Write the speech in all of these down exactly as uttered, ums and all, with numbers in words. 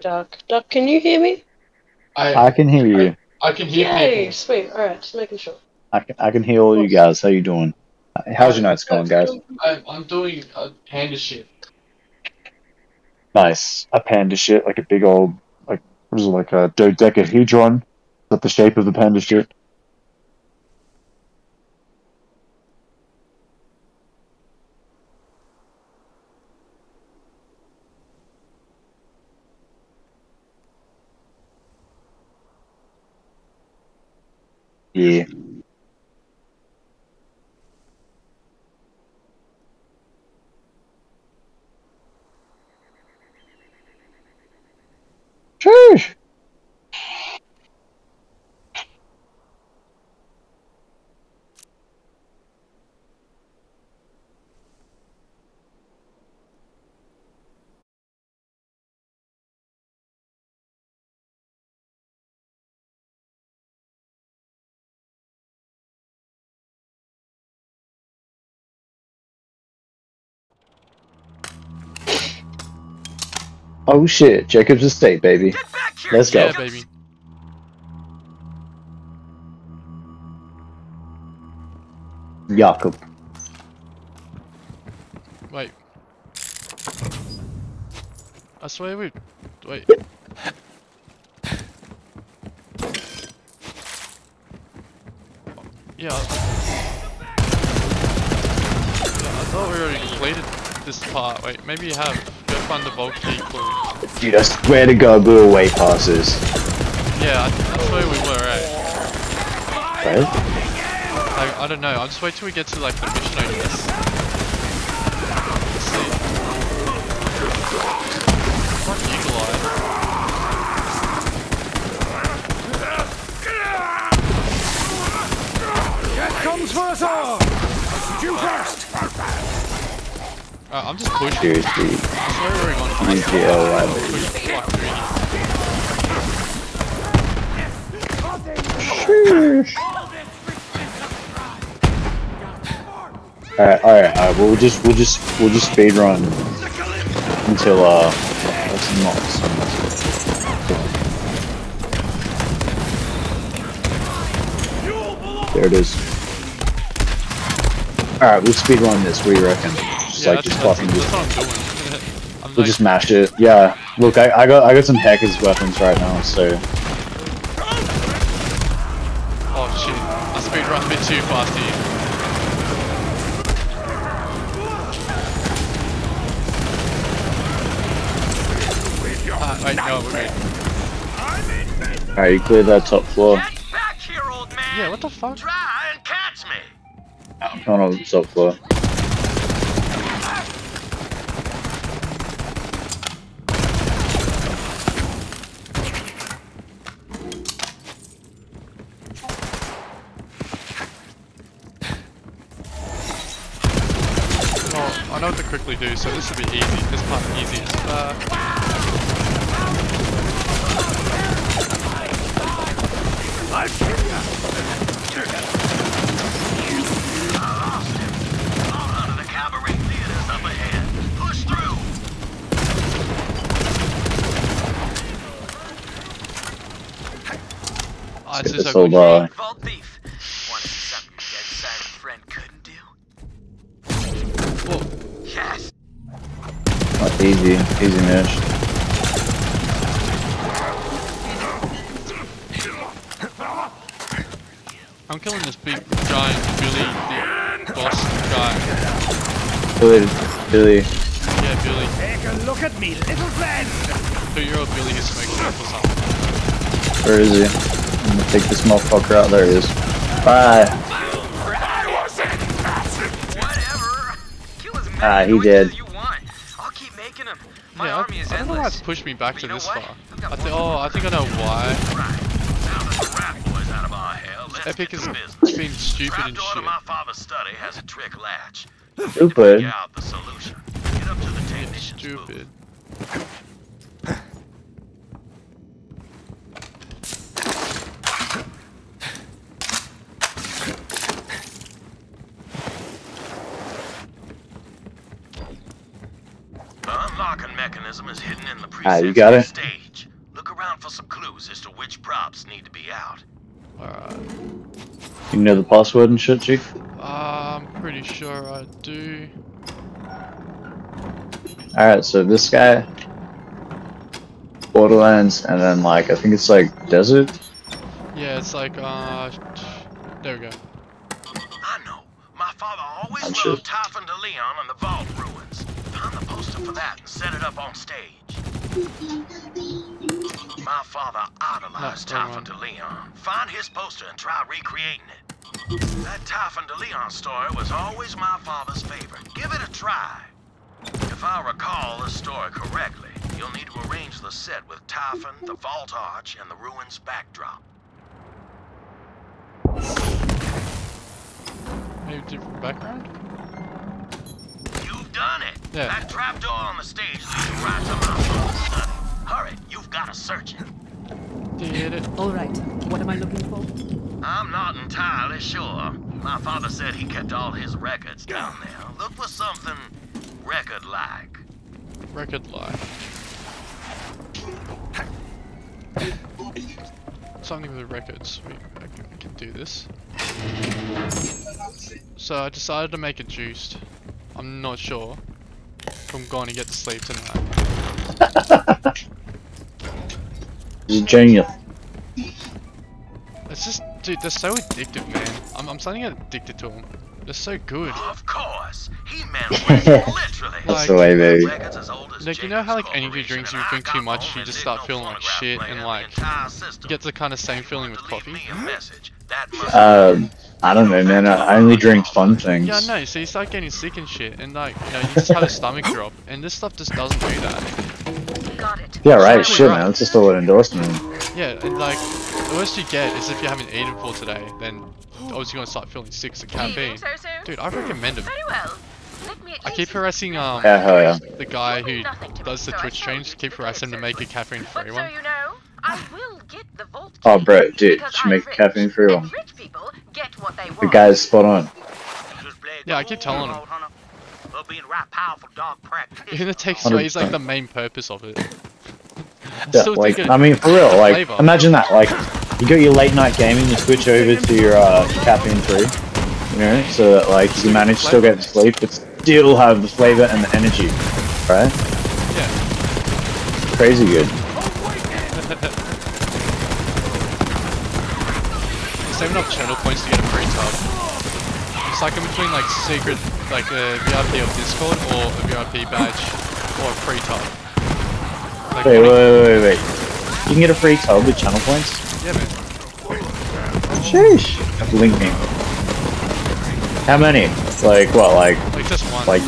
Doc, Doc, can you hear me? I, I can hear you. I, I can hear you. Hey, sweet. All right, just making sure. I can, I can hear all you guys. How you doing? How's your night's going, guys? I, I'm doing a panda shit. Nice. A panda shit, like a big old, like, what is it, like a dodecahedron? Is that the shape of the panda shit? Yeah. Sheesh. Oh shit, Jakobs Estate, baby. Let's go. Yeah, baby. Jakob. Wait. I swear we... Wait. Yeah, I... yeah, I thought we already completed this part. Wait, maybe you have. Find the vault key clue. Dude, I swear to God, we were way past this. Yeah, that's where we were, right? Right? I, I don't know, I'll just wait till we get to like the mission, I guess. Let's see. Fuck you, Goliath. Here comes Warzone! You first! Uh, I'm just pushing. Seriously. I'm just going Alright, alright, alright, we'll just we'll just we'll just speed run until uh that's not so there it is. Alright, we'll speed run this, what do you reckon? Just yeah, like just fucking just, we'll like, just mash it. Yeah, look, I, I got I got some hackers weapons right now, so. Oh shit! I speed run a bit too fast here. Ah, wait, no, we're good. Alright, you cleared that top floor. Get back here, old man. Yeah, what the fuck? Try and catch me. I'm not on the top floor. Quickly do so. This should be easy. This part easy. Uh... Push through. I just so good. Easy, easy match. I'm killing this big giant Billy the boss guy. Billy, Billy. Yeah, Billy. Take a look at me, little friend. Two-year-old Billy is making up or something. Where is he? I'm gonna take this motherfucker out. There he is. Bye. Ah, he did. Yeah, I, I don't know why it's pushed me back to this far. I think, oh, I think I know why. Epic has been stupid and shit. Stupid? Stupid. locking mechanism is hidden in the preset stage. Look around for some clues as to which props need to be out. Alright. You know the password and shit, Chief? Uh, I'm pretty sure I do. Alright, so this guy, Borderlands, and then like, I think it's like Desert? Yeah, it's like, uh, there we go. I know. My father always I'm loved Typhon de Leon and the vault ruins. Find the poster for that and set it up on stage. My father idolized Typhon de Leon. Find his poster and try recreating it. That Typhon de Leon story was always my father's favorite. Give it a try. If I recall the story correctly, you'll need to arrange the set with Typhon, the vault arch, and the ruins backdrop. Maybe different background? You've done it! Yeah. That trapdoor on the stage leads right to my phone. Hurry, you've got to search it. Did it. Alright, what am I looking for? I'm not entirely sure. My father said he kept all his records down there. Look for something record-like. Record-like. Something with records. We, I, can, I can do this. So I decided to make it juiced. I'm not sure if I'm going to get to sleep tonight. You're a genius. It's just, dude, they're so addictive, man. I'm, I'm starting to get addicted to them. They're so good. Of course, he meant literally. That's like, the way, baby. Like, you know how like energy drinks, if you drink too much, you just start feeling like shit, and like you get the kind of same feeling with coffee. Um, I don't know, man. I only drink fun things. Yeah, no. So you start getting sick and shit, and like, you know, you just have a stomach drop, and this stuff just doesn't do that. Got it. Yeah, right. Shit, man. It's just all an endorsement. Yeah, and like, the worst you get is if you haven't eaten for today, then obviously gonna start feeling sick, so caffeine. Dude, I recommend it. Well. I keep harassing um yeah, hell yeah. the guy who does the Twitch streams, keep harassing him to make a caffeine-free one. So you know, I will get the vault. Oh, bro, dude, should make a caffeine-free one. The guy's spot on. Yeah, I keep telling him. Even it takes away is like the main purpose of it. Yeah, like, I mean, for real, like, flavor. Imagine that, like, you got your late night gaming, you switch over to your, uh, caffeine free, you know, so that, like, you manage to still get to sleep, but still have the flavor and the energy, right? Yeah. Crazy good. Saving up channel points to get a free tub. It's like in between, like, secret, like, a V I P of Discord or a V I P badge or a free tub. Like wait, wait, wait, wait, wait. You can get a free tub with channel points? Yeah, man. Sheesh. That's link me. How many? Like, what, like... Like, just one. Like,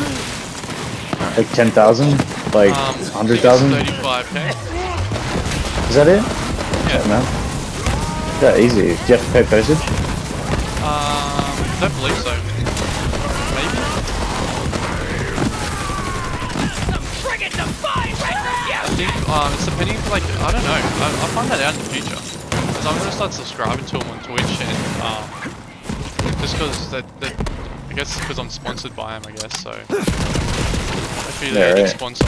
like ten thousand? Like, um, one hundred thousand? thirty-five K. Is that it? Yeah. Yeah, man. That easy. Do you have to pay postage? Um, I don't believe so. Maybe? The friggin' I think, um, it's depending, like, I don't know, I, I'll find that out in the future, because I'm going to start subscribing to them on Twitch, and, um, just because, that, that, I guess it's because I'm sponsored by them, I guess, so, I feel yeah, they right. sponsor.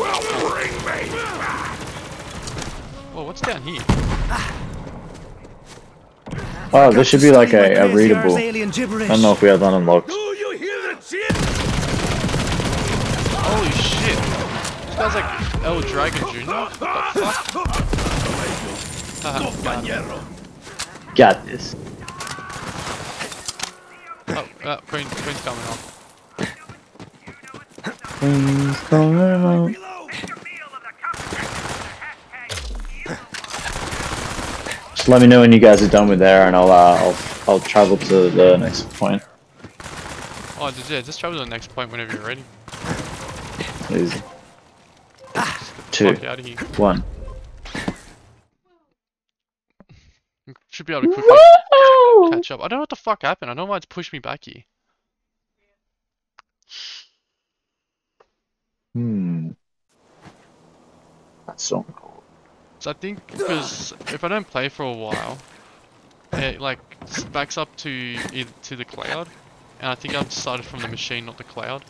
Well, bring me back. Whoa, what's down here? Oh, this should be like a, a readable. I don't know if we have that unlocked. Holy shit! This guy's like El Dragon Junior What the fuck? Got this. Oh, uh, Queen, Queen's coming on. Queen's coming on. Just let me know when you guys are done with there, and I'll uh, I'll I'll travel to the next point. Oh, just, yeah, just travel to the next point whenever you're ready. Easy. Two. One. Should be able to quickly Whoa! catch up. I don't know what the fuck happened. I don't know why it's pushed me back here. Hmm. That's so cool. So I think because if I don't play for a while, it like backs up to to the cloud, and I think I've decided from the machine, not the cloud.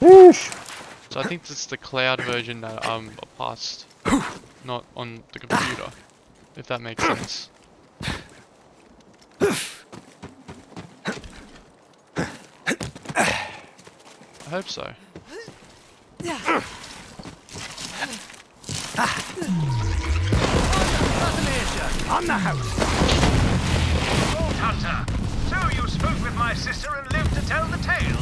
Whoosh. So I think it's the cloud version that I'm um, past, not on the computer, if that makes sense. I hope so. On the house. Hunter, so you spoke with my sister and lived to tell the tale.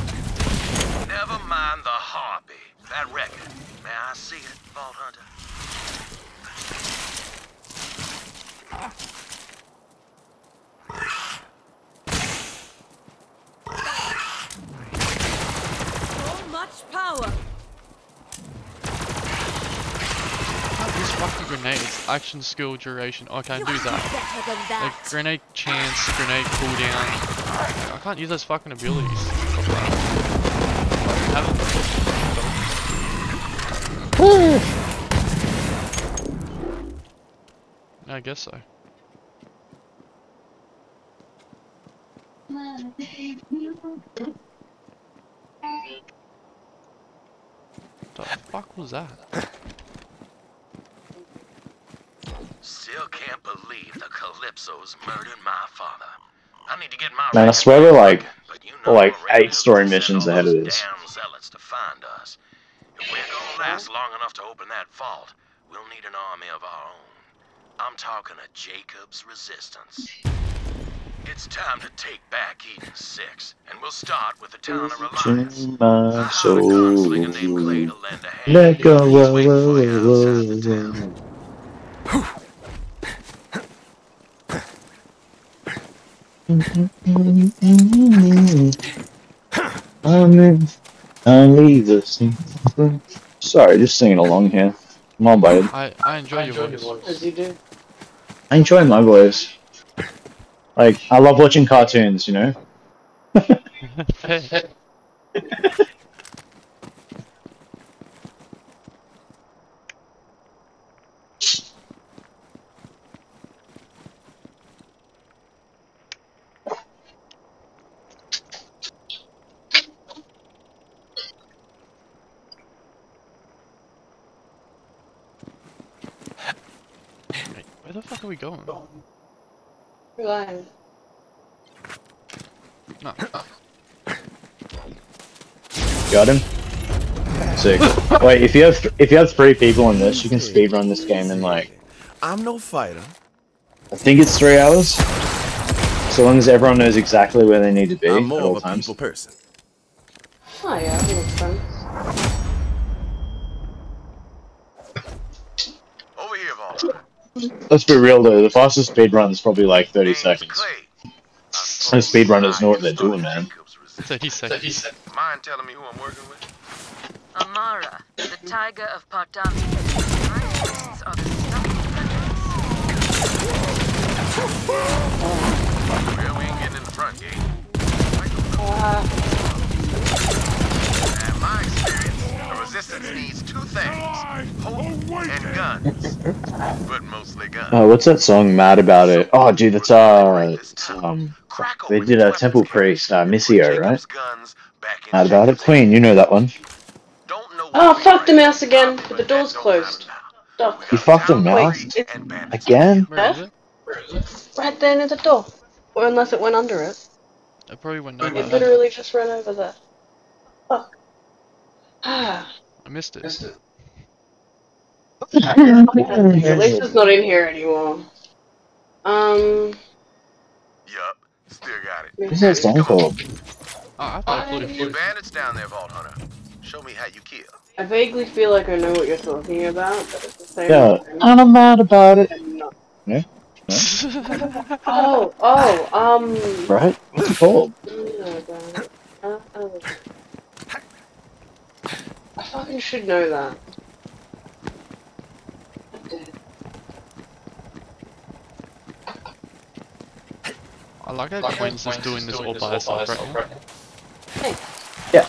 Never mind the harpy. That record. May I see it, Vault Hunter? So much power. This fucking grenades, action, skill, duration. Oh, I can't do that. Like grenade chance, grenade cooldown. I can't use those fucking abilities. I haven't. I guess so. What the fuck was that? Still can't believe the Calypso's murdered my father. I need to get my man, I swear we're like, you know, like eight story missions ahead of this. Damn zealots to find us. If we're gonna last long enough to open that vault, we'll need an army of our own. I'm talking a Jakobs resistance. It's time to take back Eden Six, and we'll start with the town of Reliance. My soul. I heard a gunslinger named Clay to lend a hand. Let go, whoa, whoa, whoa, whoa. I'm in. I leave this. Sorry, just singing along here. Come on, buddy. I, I enjoy, I enjoy your, voice. your voice. As you do. I enjoy my voice. Like, I love watching cartoons, you know? Where the fuck are we going? Reliance. No. Got him. Sick. Wait, if you have th if you have three people in this, you can speedrun this game in like. I'm no fighter. I think it's three hours. So long as everyone knows exactly where they need to be I'm more at all of a times. People person. Oh yeah, that makes sense. Let's be real though, the fastest speedrun is probably like thirty seconds. Those speedrunners know what they're doing, man. thirty seconds. Mind telling me who I'm working with? Amara, the tiger of Pardami. Well, we ain't getting in the front gate. In my experience, the resistance needs two things. And guns, but mostly guns. Oh, what's that song? Mad About It. Oh, dude, that's uh, um, they did a Temple Priest, uh, Missio, right? Mad About It, Queen. You know that one. Oh, fuck the mouse again. The door's closed. Stop. You fucked the mouse again? Huh? Right there near the door, or unless it went under it. It probably went under. It literally just ran over there. Fuck. Ah. I missed it. Missed it. At least it's not in here anymore. Um. Yup, still got it. What's that song called? I bandits down there, Vault Hunter. Show me how you kill. I vaguely feel like I know what you're talking about, but it's the same. Yeah, I'm mad about it. No. Yeah. No. oh, oh, um. Right? What's it called? Uh, oh. I fucking should know that. I like how Queen's is doing this all by herself right now. Yeah.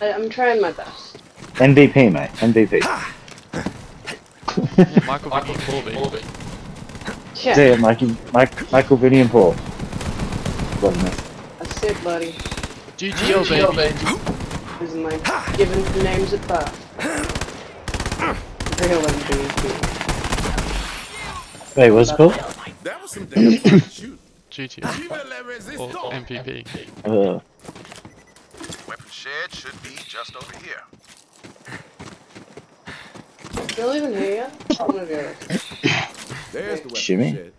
I, I'm trying my best. M V P, mate. M V P. Yeah, Michael Michael Corby. Check. Say it, Mikey. Mike, Michael, Vinny, and Paul. Love me. That's it, buddy. G G O, baby. Isn't like giving names at birth. Real M V P. Wait, what's it called? That was some damn fun to shoot. G G O. Or M P P. Uh. Weapon shared should be just over here. Still even here? I'm gonna do it. There's the weapon Shimmy? Shed.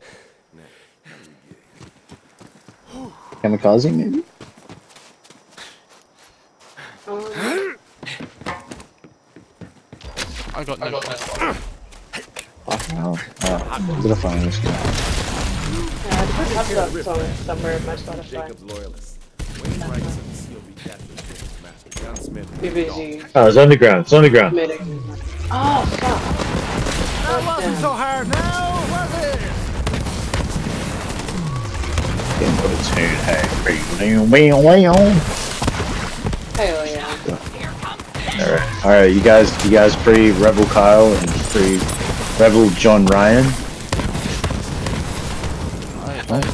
Kamikaze, maybe? Um, I got no. I got no. Fucking hell. Alright, I'm gonna find this guy. Yeah, I probably have got it somewhere, somewhere in my Spotify. Jacob's loyalist. Wainwright and C O B captures Master Gunsmith. Be busy. Oh, it's underground. It's underground. Medic. Oh, fuck. That wasn't so hard now, was it? Hell yeah. Alright, alright, you guys, you guys free Rebel Kyle and free Rebel John Ryan. Alright. Right.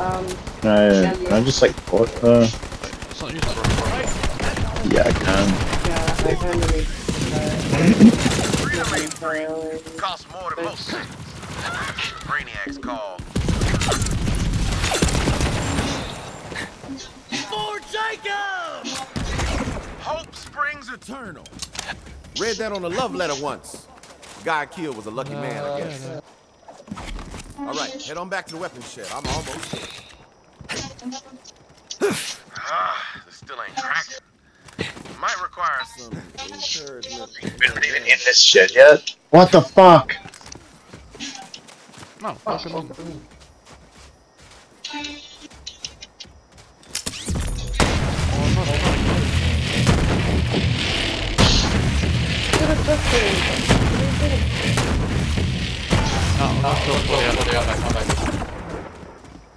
Um, can I, uh, can I just like, port, uh... It's not useful, right? Yeah, I can. Yeah, I can really. Costs more than most things. Brainiac's call. More Jacob! Hope springs eternal. Read that on a love letter once. Guy killed was a lucky uh, man, I guess. Yeah. All right, head on back to the weapon shed. I'm almost there. Ah, this still ain't cracking. Might require some encouragement. We're not even in this shit yet. What the fuck? No, fuck him on.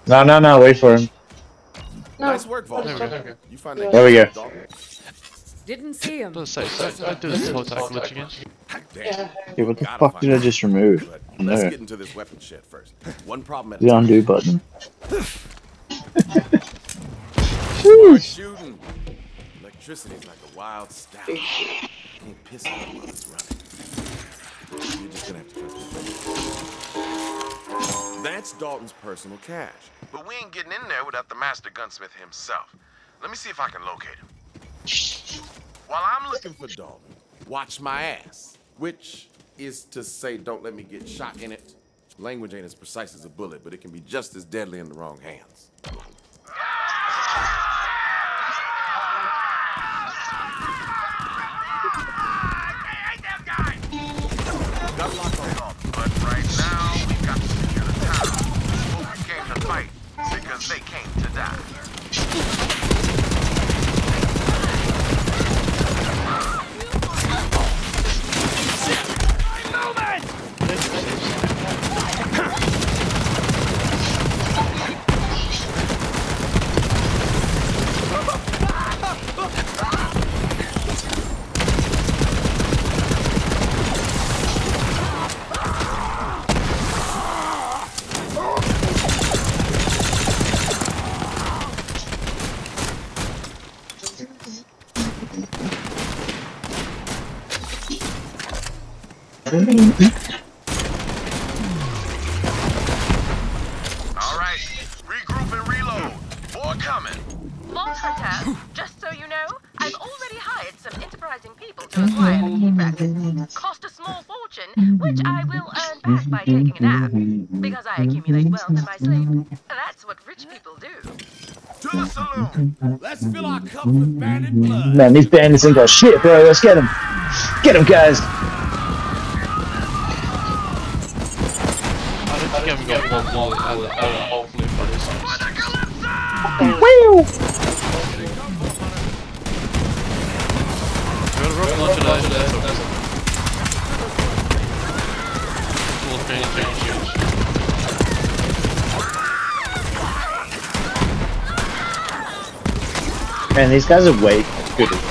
No, no, no, wait for him. Nice work, Vol. There we go. There we go. Didn't see him. Does it say so? I do this whole time glitching again. Yeah, what the fuck did I just remove? No. Let's get into this weapon shit first. One problem at the undo button. Shooting. Electricity's like a wild stallion. Ain't pissing on while it's running. You're just gonna have to cut. That's Dalton's personal cash. But we ain't getting in there without the master gunsmith himself. Let me see if I can locate him. While I'm looking for Dalton, watch my ass. Which is to say, don't let me get shot in it. Language ain't as precise as a bullet, but it can be just as deadly in the wrong hands. I hate them guys! Got locked on Dalton, but right now we've got to secure the town. We came to fight because they came to die. All right, regroup and reload. More coming. Multitask. Just so you know, I've already hired some enterprising people to acquire the key brackets. Cost a small fortune, which I will earn back by taking a nap. Because I accumulate wealth in my sleep. That's what rich people do. To the saloon. Let's fill our cup with bandit blood. Man, these bandits ain't got shit, bro. Let's get them. Get them, guys. Wall and the whole fleet for this one. Man, these guys are way good at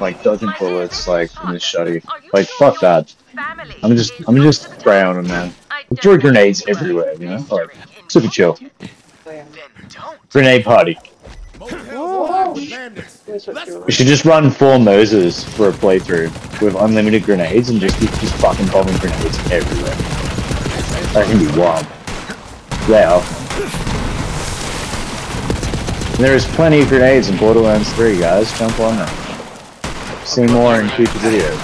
like dodging bullets like from this shotty. Like fuck that. I'm just I'm just spray on them, man. There throw grenades everywhere, you know? Like, super chill. Grenade party. Whoa. We should just run four Moses for a playthrough with unlimited grenades and just keep just fucking bombing grenades everywhere. That can be wild. Wow. There is plenty of grenades in Borderlands three, guys. Jump on them. See more in future videos.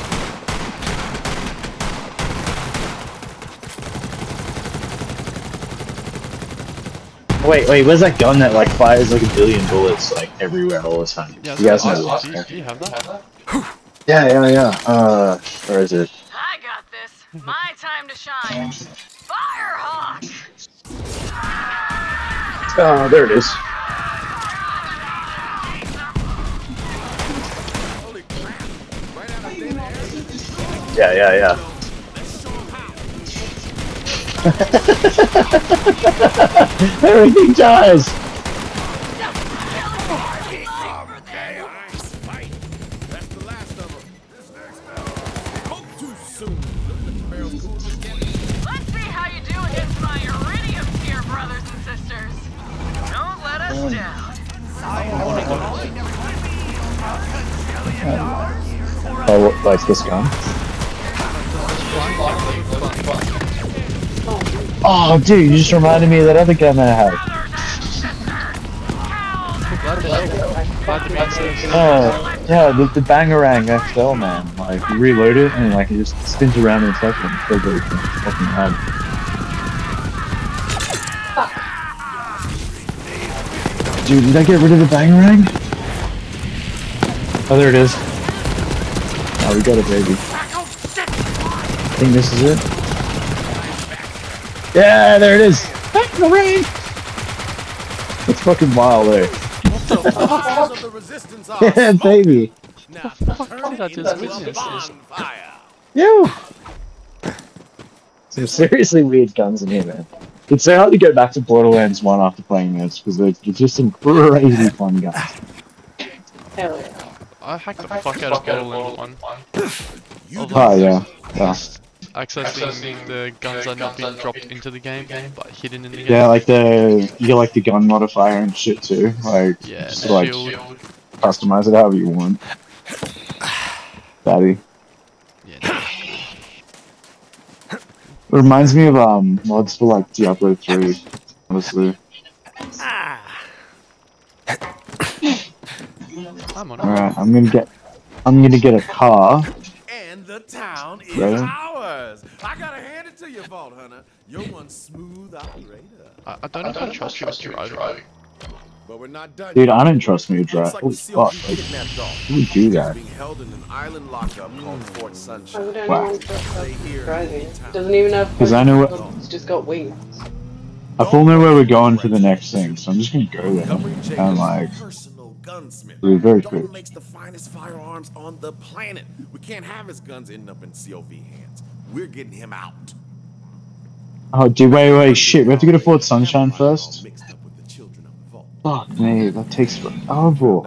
Wait, wait, where's that gun that like fires like a billion bullets like everywhere all the time? Yeah, you guys know the last one. Do you have that? Yeah, yeah, yeah. Uh, where is it? I got this. My time to shine. Firehawk! Oh, there it is. Yeah, yeah, yeah. Everything dies! Let's see how you do against my iridium tier brothers and sisters. Don't let us down. Oh, I like this gun. Oh, dude, you just reminded me of that other gun that I had. Oh, yeah, the, the bangarang X L, man. Like, you reload it and, like, it just spins around in a second. It's so good. It's fucking hard. Fuck. Dude, did I get rid of the bangarang? Oh, there it is. Oh, we got it, baby. I think this is it. Yeah, there it is! Back in the rain! That's fucking wild there. What the fuck? Yeah, baby. What the fuck was that just with? Some seriously weird guns in here, man. It's so hard to go back to Borderlands one after playing this, because there's just some crazy fun guns. Hell yeah. I hacked the fuck out of Borderlands one. Oh yeah. Yeah. Accessing the guns that have been dropped into the game, but hidden in the game. Yeah, like the you get like the gun modifier and shit too. Like, yeah, just like customize it however you want. Daddy. Yeah, no. It reminds me of um mods for like Diablo three. Honestly. I'm on it. All right, I'm gonna get. I'm gonna get a car. The town is really? Ours. I gotta hand it to you, Vault Hunter. You're one smooth operator. I, I don't know I if don't I trust, trust you to drive. But we're not done. Dude, I don't trust me to drive. Like oh, fuck. Who would do that? Mm. Wow. Doesn't even have. Because I know what. It's just got wings. I don't know where we're going for the next thing, so I'm just gonna go there. I'm like. Gunsmith. Very Dalton makes the finest firearms on the planet. We can't have his guns ending up in C O V hands. We're getting him out. Oh, dude, wait, wait, shit. We have to go to Fort Sunshine first. Fuck me, that takes forever.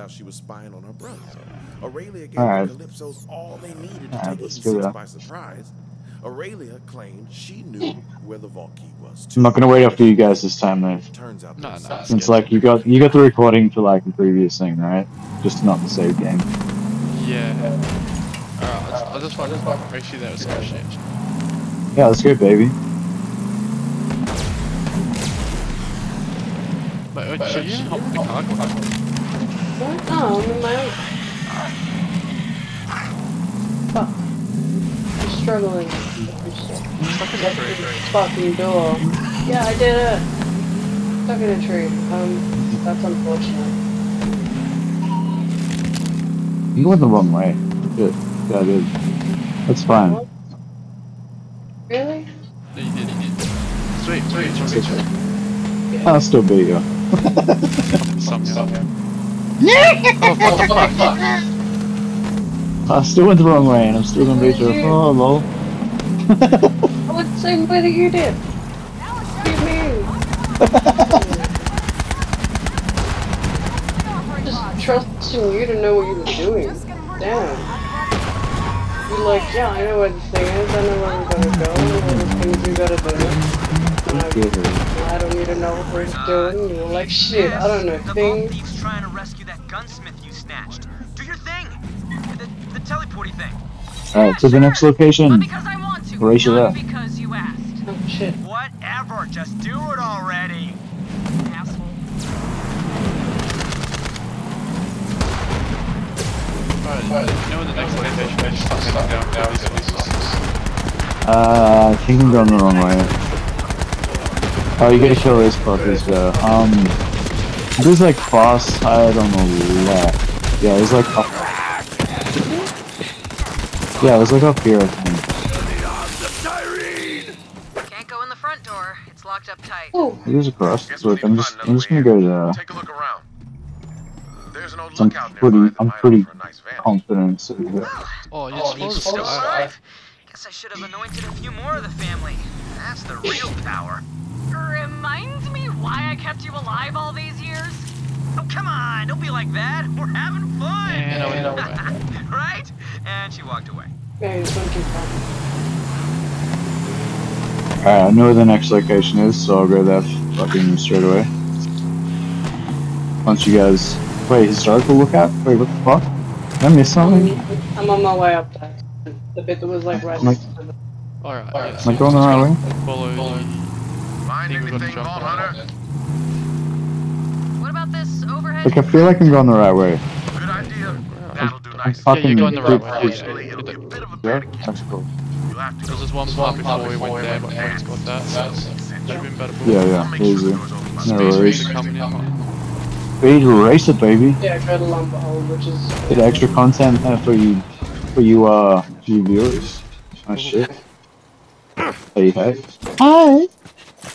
Aurelia gave Calypso's all they needed to take Eden Six by surprise. Aurelia claimed she knew where the vault key was. I'm not gonna wait up for you guys this time, though. Turns out, no, no, since like you got you got the recording for like the previous thing, right? Just not the save game. Yeah. Alright, uh, I just want to make sure that was smash change. Yeah, let's go, baby. But uh, should you hop in the car? Oh, I'm in my own. Fuck. Struggling. Fucking door. Yeah, I did it. Stuck in a tree. Um, that's unfortunate. You went the wrong way. Good. Yeah, I did. That's fine. What? Really? No, you did. You did. Sweet, sweet, sweet. sweet. Yeah. I'll still be here. Something. Something. Oh, fuck, fuck. I still went the wrong way and I'm still gonna be through. Oh lol. I went the same way that you did. Just trusting you to know what you were doing. Damn. You're like, yeah, I know where the thing is, I know where I'm gonna go, and where the thing's you gotta do it. I, I don't even know what we're doing. You're like, shit, I don't know things. The thief's trying to rescue that gunsmith you snatched. Do your thing. The, the teleporty thing. Alright, yeah, to sure. The next location. Not because I want to. Erase your left. Because you asked. Oh, shit. Whatever, just do it already. Asshole. Alright, you know the next location I just fucking down now, he's at least lost. Uh, I think I'm going the wrong way. Oh, you gotta kill this fuckers though. Um, there's like fast hide on the left. Yeah, there's like up. Yeah, it was like up here, I think. Oh, here's a cross. Look, I'm just, I'm just gonna go there. I'm pretty, I'm pretty confident. Oh, you're still alive. Guess I should have anointed a few more of the family. That's the real power. Reminds me why I kept you alive all these years. Oh, come on, don't be like that. We're having fun. Yeah, right? And she walked away. Alright, I know where the next location is, so I'll go there fucking straight away. Once you guys... Wait, historical lookout? Wait, what the fuck? Did I miss something? I'm on my way up there. The bit that was like right... Alright, alright. Am I going the right way? Follow... Mind anything, Vault Hunter? What about this overhead? Like, I feel like I'm going the right way. Good idea. That'll do nice. Yeah, you're going the right way. Yeah, that's cool. There's this one spot before we went there, but I just got that. That would have been better. Yeah, yeah, easy. No worries. Speed race it, baby. Yeah, I tried a lumber hole, which is... Get extra content uh, for you, for you, uh, for you viewers. Nice shit. Hey, hey. Hi! I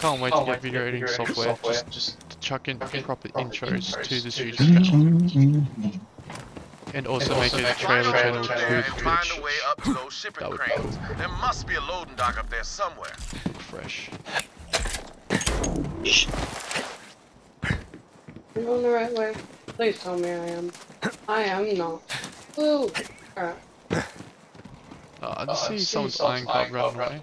can't wait to get video editing software, just, just to chuck in proper intros to this YouTube channel. And also, and also make it a trailer channel to Twitch. That would be cool. There must be a loading dock up there somewhere. Fresh. I'm going the right way. Please tell me I am. I am not. Woo! Alright. Uh, I just see uh, someone's some iron club running away.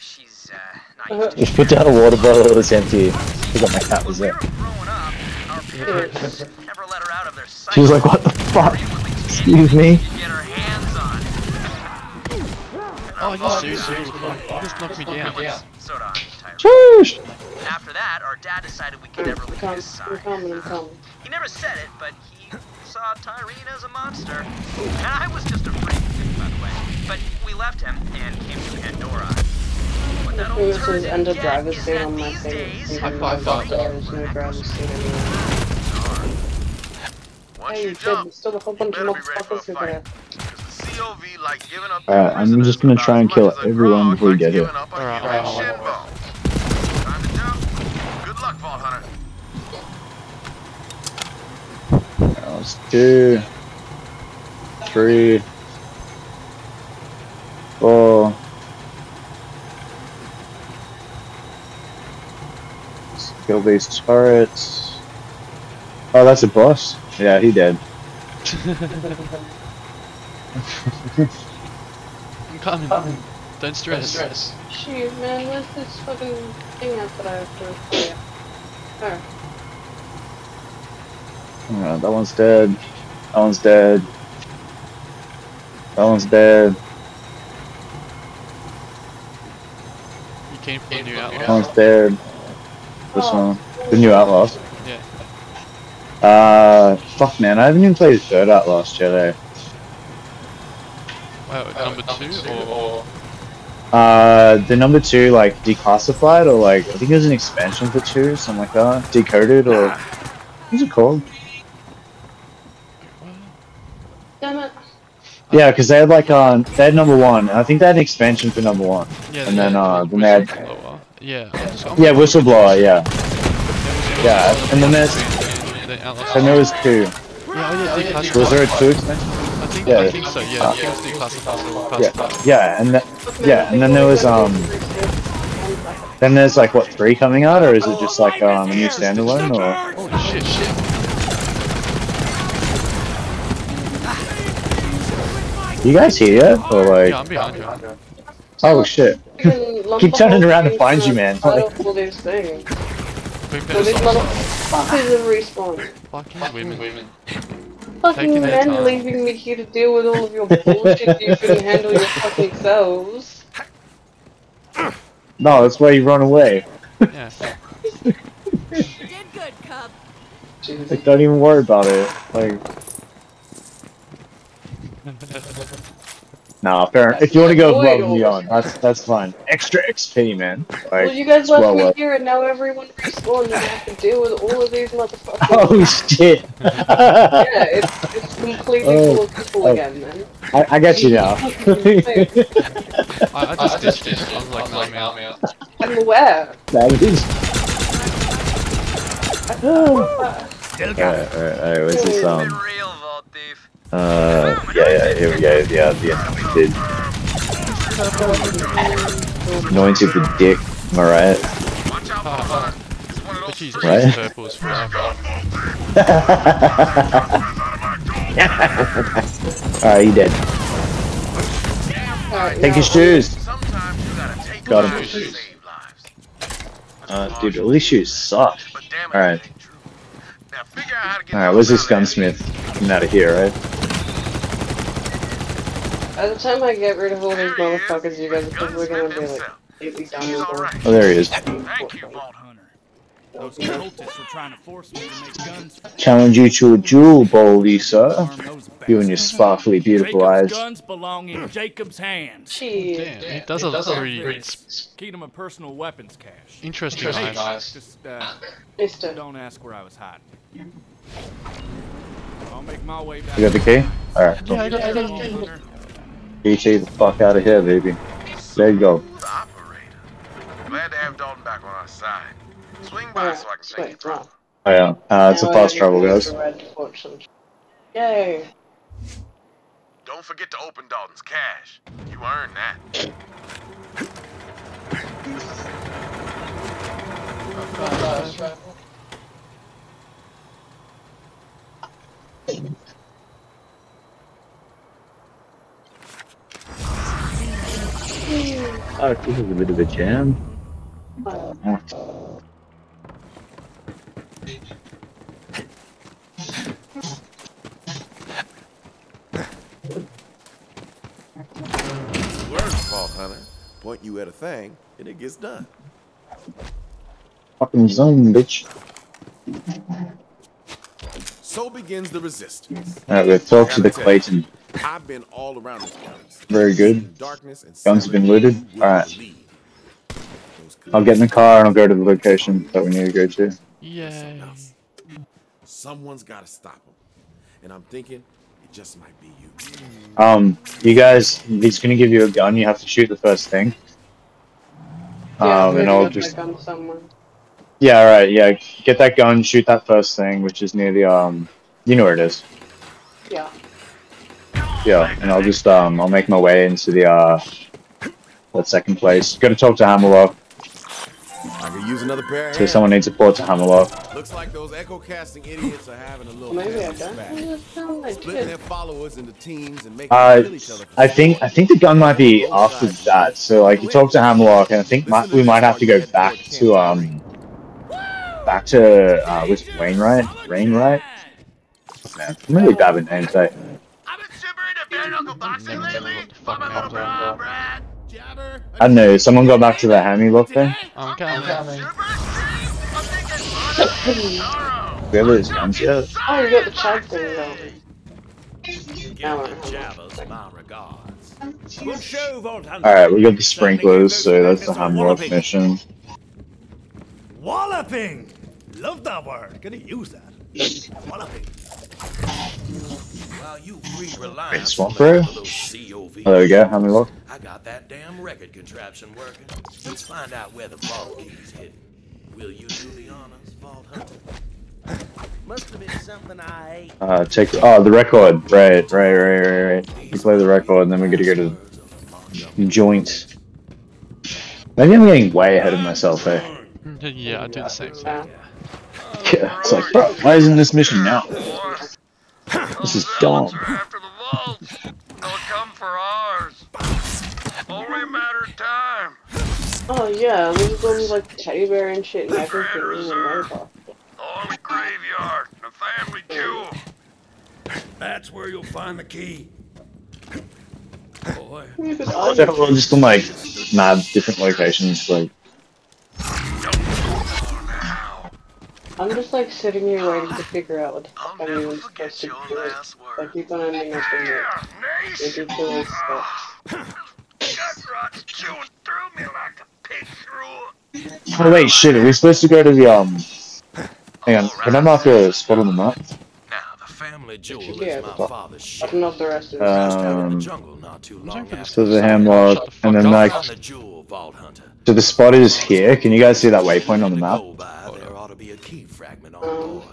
Just put down a water bottle that was empty. Because my cat was there. She was like, what the fuck? Excuse me? Oh, you seriously? Just knocked me down. Sheesh! After that, our dad decided we could never leave his side. He never said it, but he saw Tyrene as a monster. And I was just a freak, by the way. But we left him and came to Pandora. This is under driver's seat on my face. I thought there was no driver's seat anymore. Hey, you kid, still a whole bunch of motherfuckers in there. Alright, I'm just gonna try and kill everyone before we get here. Alright, alright, alright. Let's do... Three... Four... Kill these turrets. Oh, that's a boss? Yeah, he dead. I'm coming. Don't stress. Don't stress. Shoot, man, where's this fucking thing out that I have to repair? Oh. Yeah, that one's dead. That one's dead. That one's dead. You came from you out. That one's dead. This one. The new Outlast. Yeah. Uh, fuck man, I haven't even played the third Outlast yet, eh? Wow, number two, or...? Uh, the number two, like, declassified, or like, I think it was an expansion for two, something like that. Decoded, or... What's it called? Damn it. Yeah, because they had like uh, they had number one. I think they had an expansion for number one. Yeah, and then uh, then they had yeah, yeah, whistleblower, yeah, yeah, and then there's and there was two. Yeah, yeah, declassified. Was there a two expansion? I think, yeah. I think so. Yeah, uh, I think it was declassified. Yeah, yeah, and the, yeah, and then there was um, then there's like what three coming out, or is it just like um a new standalone or? Holy shit, shit. You guys here? Or like... Yeah, I'm behind you. Oh shit. Keep turning around and find you, man. I don't know this thing. So these motherfuckers have respawned. Fucking women. women. Fucking men leaving me here to deal with all of your bullshit you couldn't handle your fucking selves. No, that's why you run away. Yeah. You did good, cub. Like, don't even worry about it. Like... Nah, fair. If you want to go above and beyond, that's that's fine. Extra X P, man. Like, well, you guys left well me up. here, and now everyone respawns and I have to deal with all of these motherfuckers. Oh shit! Yeah, it's it's completely oh, full of people oh. again, man. I, I got you now. I, I just ditched it. I was like, I'm out, I'm out. I'm aware. That is. Alright, alright, alright. What's this um? Uh, yeah, yeah, here we go, yeah, the yeah, did. Anointed with dick, am I right? Oh, she's right? Purples for Alright, you dead. Right, take his shoes! Got him. Uh, dude, all these shoes suck. Alright. Alright, where's this gunsmith? Getting out of here, right? By the time I get rid of all these motherfuckers, you guys are probably gonna be like, completely done with. Oh, there he is. Thank you, Vault Hunter. Those cultists were trying to force me to make guns. Challenge you to a duel, boldly, sir. You and your sparkly, beautiful eyes. Jacob's guns belong in Jacob's hands. Damn, he does a pretty great. Kingdom of personal weapons cache. Interesting eyes. Just, uh, don't ask where I was hiding. I'll make my way back. You got the key? Alright, cool. E T the fuck out of here, baby. There you go. Glad to have Dalton back on our side. Swing by so I can take you through. Oh yeah, uh, it's a fast travel, guys. Yay! Don't forget to open Dalton's cash. You earned that. Oh, oh, this is a bit of a jam. Oh. Word, Vault Hunter. Point you at a thing, and it gets done. Fucking zone, bitch. So begins the resistance. Alright, we'll talk to the Clayton. I've been all around this place. Very good. Guns have been looted. Alright. I'll get in the car and I'll go to the location that we need to go to. Yay. Someone's gotta stop him. And I'm thinking it just might be you. Um, you guys, he's gonna give you a gun, you have to shoot the first thing. Yeah, um, and I'll just... Yeah, alright, yeah, get that gun, shoot that first thing, which is near the, um, you know where it is. Yeah. Yeah, and I'll just, um, I'll make my way into the, uh, that second place. Gotta talk to Hammerlock. I could use another pair. So someone needs a port to Hammerlock. Looks like those echo-casting idiots are having a little back. Splitting their followers into teams and making them kill each other. I think, I think the gun might be after that, so, like, you talk to Hammerlock, and I think might, we might have to go back to, um... Back to, uh, was it Wainwright? Wainwright? Man, I'm really bad with names, eh? I've been shivering at bare knuckle boxing lately! Fuck my little bra, Brad! I don't know, someone got back to the Hammerlock thing? I'm coming. We have those guns yet? Oh, you got the chug thing, though. Alright, we got the sprinklers, so that's the Hammerlock mission. Walloping! Love that word. Gonna use that. One of While you free Reliance from the C O V. There we go, Hammerlock. I got that damn record contraption working. Let's find out where the vault key's hidden. Will you do the honors, vault hunter? Must have been something I ate. Uh, check. Oh, the record. Right, right, right, right, right. We play the record, and then we gotta go to the joint. Maybe I'm getting way ahead of myself, eh? Yeah, I do the same thing. Yeah, it's like, bro, why isn't this mission now? This is dumb. After the vaults, they'll come for ours. Only a matter of time. Oh yeah, we can go with like teddy bear and shit, and I can get in the Minecraft. Only graveyard and a family jewel. That's where you'll find the key. Boy, everyone just in like mad different locations, like. I'm just like sitting here waiting to figure out what the fuck everyone's supposed to do. I keep on ending up in this ridiculous stuff. Gutrot's chewing through me like a pig through. Oh wait, shit, are we supposed to go to the um? Hang on, can I mark a spot on the map? Now the family jewel is my father's shit. I don't know if the rest of us out in the jungle not too long after. So the Hammerlock, and then like so the spot is here. Can you guys see that waypoint on the map? Be a key fragment on board.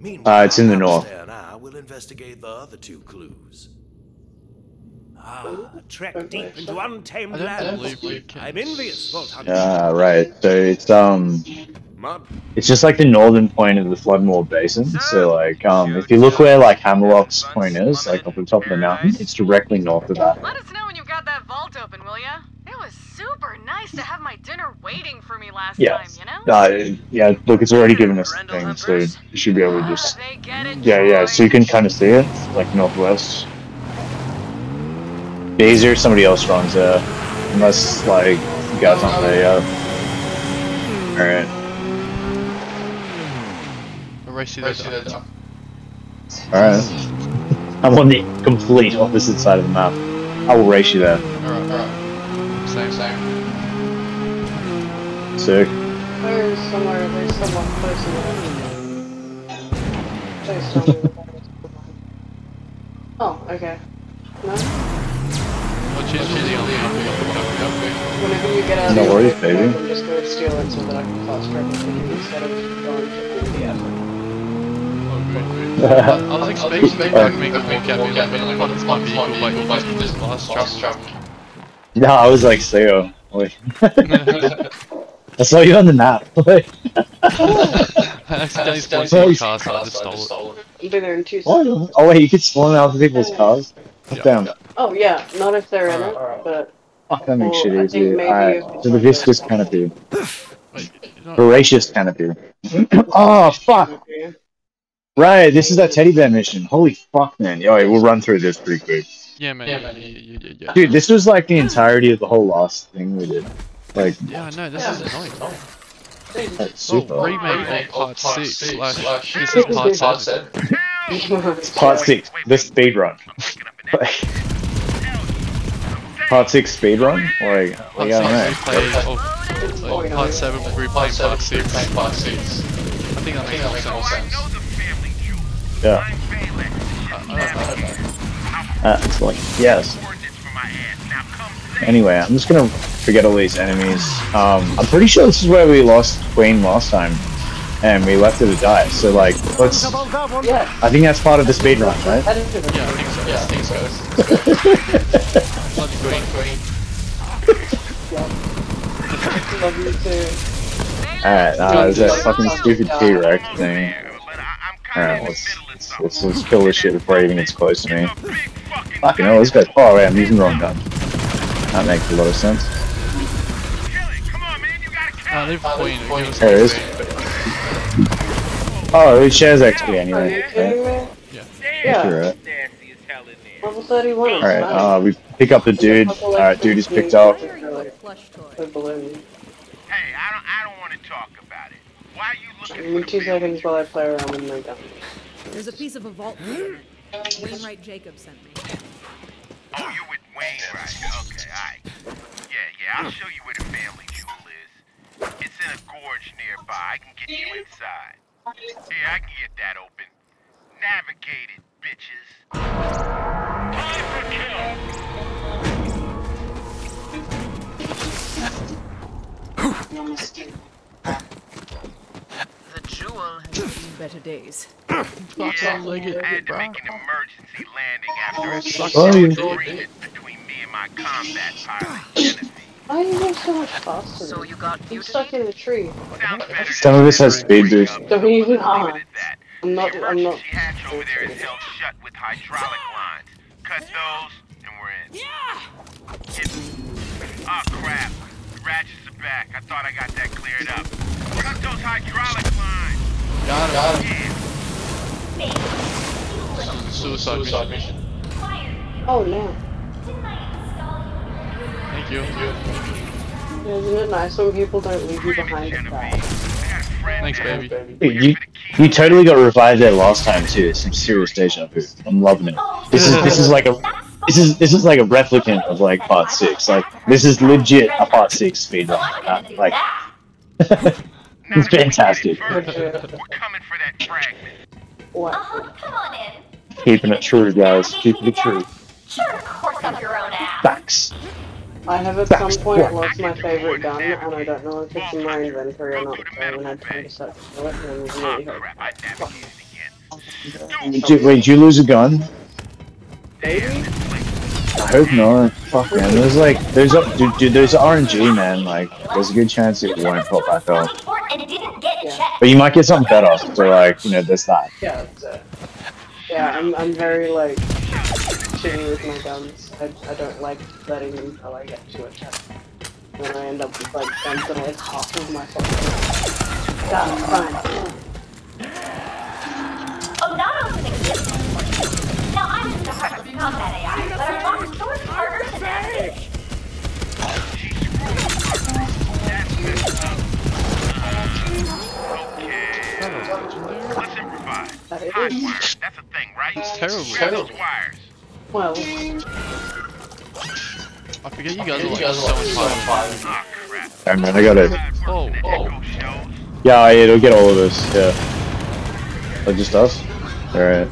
Meanwhile, uh, it's in the north. And I will investigate the other two clues. Ah, trek deep into untamed lands. I'm envious, Vault Hunter. Yeah, right. So it's um, it's just like the northern point of the Floodmoor Basin. So like um, if you look where like Hammerlock's point is, like up the top of the mountain, it's directly north of that. Let us know when you've got that vault open, will ya? It was super nice to have my dinner waiting for me last yeah. time, you know? Uh, yeah, look, it's already given us things, so you should be able to just... Yeah, yeah, so you can kind of see it, like northwest. Be easier if somebody else runs there. Unless, like, you guys aren't there yet. Alright. Race you there. Alright. I'm on the complete opposite side of the map. I will race you there. Alright, alright. Same, same. Sick. There's somewhere, there's someone close to the window. Oh, okay. No? Watch it, she's the only one. Whenever you get out of the way, I'm just going to steal it so that I can fast travel to you instead of going to the effort. I, I was expecting that uh, to make a walk at me, like, I thought it's my vehicle, like, you'll like this last truck. No, I was like, Sayo. I saw you on the map. I accidentally spawned in your car, so I just stole it. I'll be there in two seconds. Oh, wait, you can spawn out of people's cars? Yeah. Damn. Oh, yeah, not if they're in it, but. Oh, that makes shit easy. Alright, to the viscous canopy. Voracious canopy. Oh, fuck! Right, this is that teddy bear mission. Holy fuck, man. Yo, we'll run through this pretty quick. Yeah, man. Yeah, man. Yeah, yeah, yeah. Dude, this was like the entirety of the whole last thing we did. Like, yeah, I know. This yeah. is annoying. Oh, that's super. Oh, remake oh, part, part six. Slash, slash, this is part six. It's part six. The speed run. Part six speed run. Like, part we don't know. Or part seven will replay part six. Part six. I think that makes more sense. Yeah. I don't know. Uh, it's like, yes. Anyway, I'm just gonna forget all these enemies. Um, I'm pretty sure this is where we lost Queen last time. And we left her to die, so like, let's... Yeah. I think that's part of the speedrun, right? Yeah, I think so. Yeah, I think so. Love you, Queen. Love you too. Alright, nah, there's that fucking stupid T-Rex thing. Alright, let's, let's, let's, let's kill this shit before it even gets close to me. Fucking hell, this guy's far away, I'm using the wrong gun. That makes a lot of sense. There it is. Oh, it shares X P anyway. Okay. Yeah. Yeah. Right. Alright, uh, we pick up the dude. Alright, dude is picked up. Hey, I don't, I don't want to talk about it. Why are you looking Give me two seconds while I play around with my gun. There's a piece of a vault. Wainwright Jakobs sent me. Oh, you with Wainwright? Okay, alright. Yeah, yeah, I'll show you where the family jewel is. It's in a gorge nearby. I can get you inside. Hey, I can get that open. Navigate it, bitches. Time for kill. The jewel has seen better days. Yeah, I had to make an emergency landing after a disagreement oh, yeah. between me and my combat pilot, Genesis. Why do you go so much faster? So you got you stuck in the tree. Some of us have speed boost. Don't even hop. I'm not. The I'm not. Hatch over there is held shut with hydraulic lines. Cut those, and we're in. Yeah. It's, oh crap! The ratchets are back. I thought I got that cleared up. Cut those hydraulic lines. Got it. Got it. Yeah. Suicide, Suicide mission. mission. Oh no. Thank you. Thank you. Isn't it nice when people don't leave you behind? Thanks, baby. Dude, you, you totally got revived there last time too. Some serious deja vu. I'm loving it. This is this is like a this is this is like a replicant of like part six. Like this is legit a part six speed run. Uh, like it's fantastic. We're coming for that fragment. What? Keeping it true, guys. Keeping it true. Sure, of course, on your own ass. Facts. I have at Back some point what? lost my favorite gun, and I don't know if it's in my inventory or not, so I haven't had time to search for it, and it was really hard. Wait, did you lose a gun? Maybe? I hope not. Fuck, man, there's like, there's a, dude, dude, there's R N G, man, like, there's a good chance it won't pop back up. Yeah. But you might get something better, so like, you know, there's that. Yeah, that's it. Yeah, I'm, I'm very, like, shooting with my guns. I, I don't like letting them until I get to a chest. Then I end up with like guns that are like half of my fucking guns. Fine. Oh, not only the kids. Now I'm in the heart of combat A I, but I want to source harder than that bitch. Okay. Let's improvise. Hot wires. That's a thing, right? It's terrible. Grab those wires. Well, I forget you guys are like so much fire. Oh, man, I got it. Oh, oh. Yeah, it'll get all of us, yeah. Oh, just us? Alright.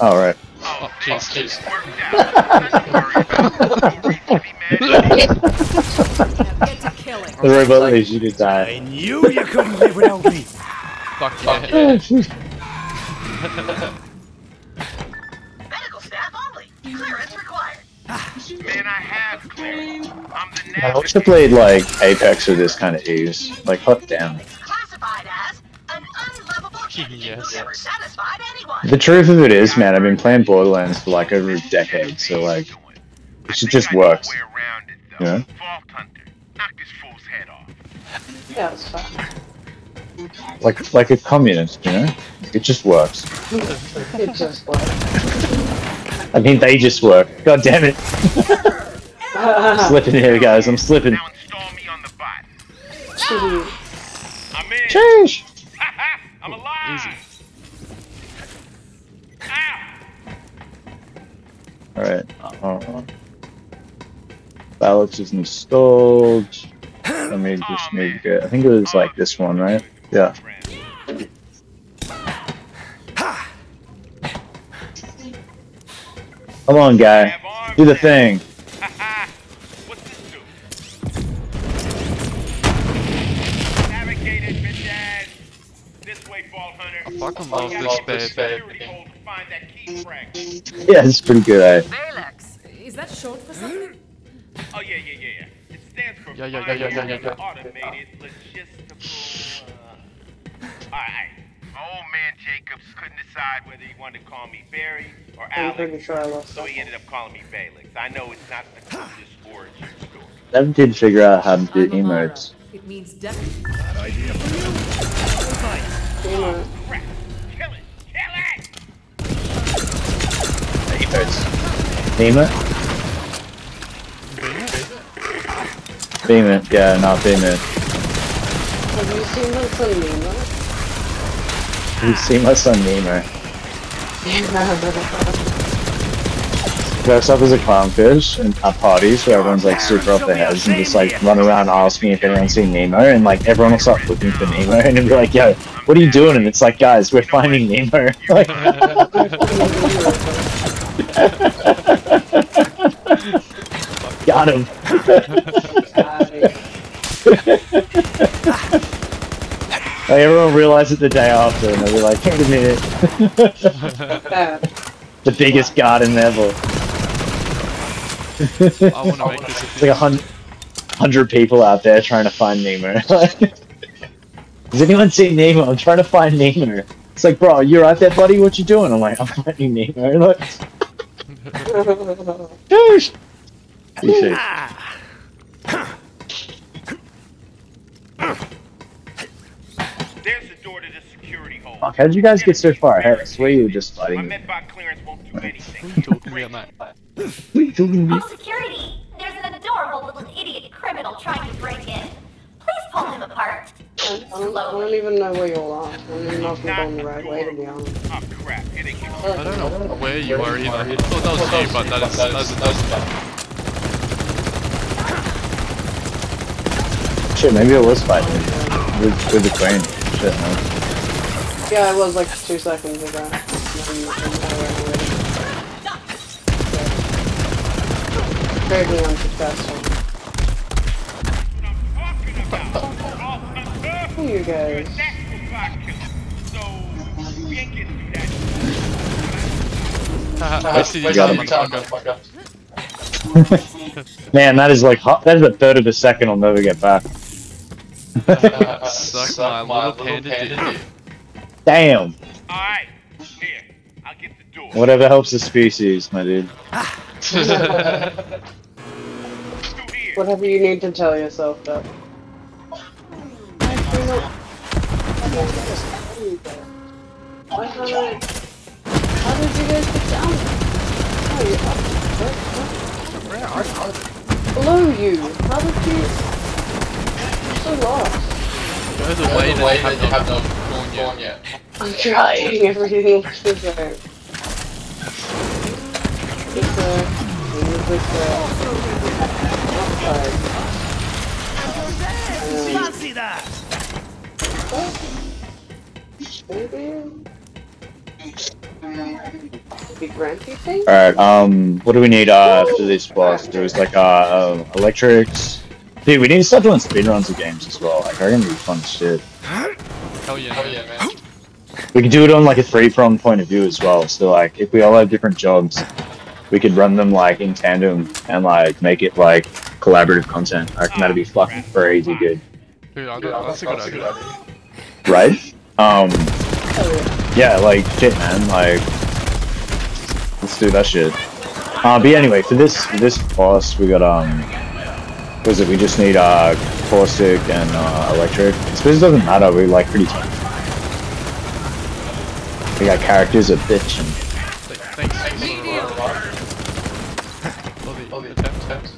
Alright. Oh, jeez, jeez. The robot leaves you to die. I knew you couldn't live without me. Fuck yeah. Medical staff only. Clearance required. Man, I have clearance. I'm the nav. I wish I played like Apex with this kind of ease. Like, hook down. Classified as an unlovable yes. never satisfied anyone. The truth of it is, man, I've been playing Borderlands for like over a decade, so like, it should just work. Yeah. Vault Hunter, knock this fool's head off. Yeah, it's fine. Like, like a communist, you know? It just works. It just works. I mean, they just work. God damn it. I'm slipping here, guys. I'm slipping. Now install me on the bot. I'm in. Change. I'm alive. Alright. Uh-huh. Balex is installed. Let me just oh, make it. I think it was like this one, right? Yeah. Come on, guy. Do the thing. What's this do? Navigated, bitch ass. This way, ball hunter. I fucking love this babe. Yeah, it's pretty good, right? Balex, is that short for something? Oh yeah, yeah, yeah, yeah. It stands for yeah, yeah, yeah, yeah, yeah, yeah, yeah. Automated logistical. Uh... Alright, my old man Jakobs couldn't decide whether he wanted to call me Barry or Alex, sure so he ended up calling me Balex. I know it's not the coolest origin story. Them did figure out how to do emotes. It means death. Bad idea. Oh, crap. Kill it! Kill it! Emotes. Beam it? Beam it, yeah, not beam it. Have you seen my son Nemo? Have you seen my son Nemo? dress up as a clownfish and at parties where everyone's like super off their heads and just like run around asking if anyone's seen Nemo, and like everyone will start looking for Nemo and it'll be like, yo, what are you doing? And it's like, guys, we're finding Nemo. Like, got him. Like, everyone realized it the day after and they'll be like, wait a minute. The biggest garden ever. I wanna I make this it's like a hundred, hundred people out there trying to find Nemo. Has anyone seen Nemo? I'm trying to find Nemo. It's like, bro, you're out there, buddy. What you doing? I'm like, I'm finding Nemo. Like, douche. There's the door to this security hole. Fuck, how did you guys get so far? Harris, where you just fighting? My med bot clearance won't do anything. Talking about that. Oh, security! There's an adorable little idiot criminal trying to break in. Please pull him apart. I, I, don't, I don't even know where you all are. I don't even know if we're going the right way, to be honest. Oh crap, it ain't gonna work. I don't know where you are either. I thought that was you, but that is... That is, that is, that is shit, maybe I was fighting with, with the crane. Shit, man. Yeah, it was like two seconds ago. Very unsuccessful. Who you guys? I see you got him, motherfucker. Man, that is like hot. That is a third of a second I'll never get back. uh, suck suck my, my little panda, panda did you. Damn. Alright, here, I'll get the door. Whatever helps the species, my dude. Whatever you need to tell yourself, though. Why can't I... How did you guys get down? Oh, you're up. Where are you? Below you! How did you... I'm so lost. There's a way that you have not gone yet. I'm trying, everything looks so bad. It's a... It's like a... Outside. I see that! What? Big rampy thing? Alright, um... what do we need, uh, after this boss? There was like, uh, um, electrics... Dude, we need to start doing speedruns of games as well, like, they're gonna be fun as shit. Hell yeah, hell yeah, man. We could do it on, like, a three-pronged point of view as well, so, like, if we all have different jobs, we could run them, like, in tandem and, like, make it, like, collaborative content. I reckon that'd be fucking crazy good. Dude, I got, that's a good idea. Right? Um, yeah, like, shit, man, like, let's do that shit. Uh, but yeah, anyway, for this, for this boss, we got, um... was it we just need uh caustic and uh electric? I suppose it doesn't matter, we're like pretty tight. We got characters a bitch and thanks, thanks. Love Love the tap taps.